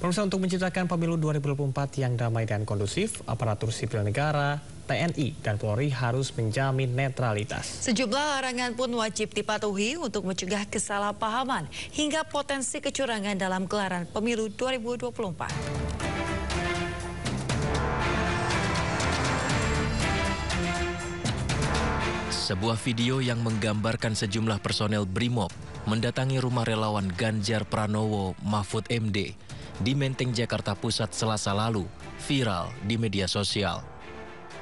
Pemirsa, untuk menciptakan pemilu 2024 yang damai dan kondusif, aparatur sipil negara, TNI, dan Polri harus menjamin netralitas. Sejumlah larangan pun wajib dipatuhi untuk mencegah kesalahpahaman hingga potensi kecurangan dalam gelaran pemilu 2024. Sebuah video yang menggambarkan sejumlah personel BRIMOB mendatangi rumah relawan Ganjar Pranowo Mahfud MD di Menteng, Jakarta Pusat Selasa lalu viral di media sosial.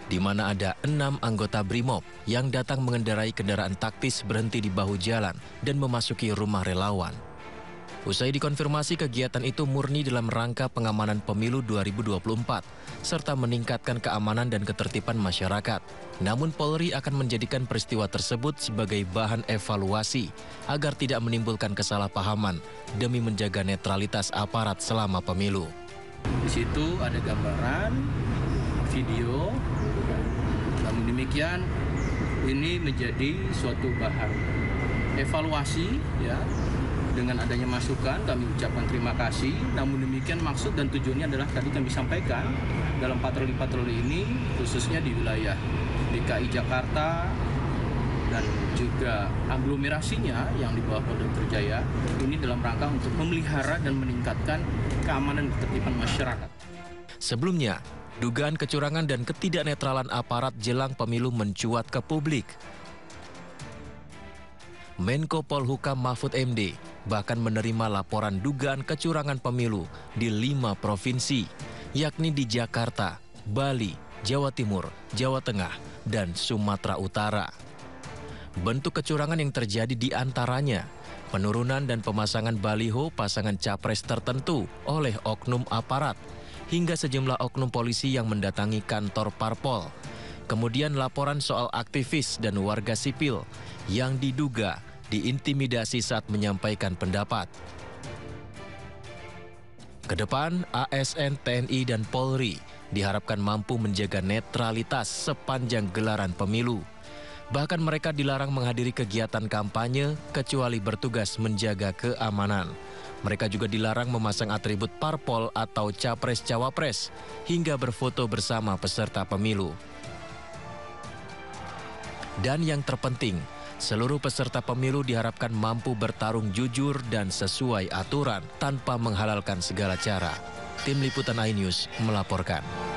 Di mana ada 6 anggota BRIMOB yang datang mengendarai kendaraan taktis berhenti di bahu jalan dan memasuki rumah relawan. Usai dikonfirmasi kegiatan itu murni dalam rangka pengamanan pemilu 2024, serta meningkatkan keamanan dan ketertiban masyarakat. Namun Polri akan menjadikan peristiwa tersebut sebagai bahan evaluasi agar tidak menimbulkan kesalahpahaman demi menjaga netralitas aparat selama pemilu. Di situ ada gambaran, video, namun demikian ini menjadi suatu bahan evaluasi ya. Dengan adanya masukan, kami ucapkan terima kasih. Namun demikian maksud dan tujuannya adalah tadi kami sampaikan dalam patroli-patroli ini, khususnya di wilayah DKI Jakarta dan juga aglomerasinya yang di bawah Polda Metro Jaya, ini dalam rangka untuk memelihara dan meningkatkan keamanan dan ketertiban masyarakat. Sebelumnya, dugaan kecurangan dan ketidaknetralan aparat jelang pemilu mencuat ke publik. Menko Polhukam Mahfud MD bahkan menerima laporan dugaan kecurangan pemilu di 5 provinsi, yakni di Jakarta, Bali, Jawa Timur, Jawa Tengah, dan Sumatera Utara. Bentuk kecurangan yang terjadi di antaranya, penurunan dan pemasangan baliho pasangan capres tertentu oleh oknum aparat, hingga sejumlah oknum polisi yang mendatangi kantor parpol. Kemudian laporan soal aktivis dan warga sipil yang diduga diintimidasi saat menyampaikan pendapat. Kedepan, ASN, TNI, dan Polri diharapkan mampu menjaga netralitas sepanjang gelaran pemilu. Bahkan mereka dilarang menghadiri kegiatan kampanye kecuali bertugas menjaga keamanan. Mereka juga dilarang memasang atribut parpol atau capres-cawapres hingga berfoto bersama peserta pemilu. Dan yang terpenting, seluruh peserta pemilu diharapkan mampu bertarung jujur dan sesuai aturan tanpa menghalalkan segala cara. Tim Liputan iNews melaporkan.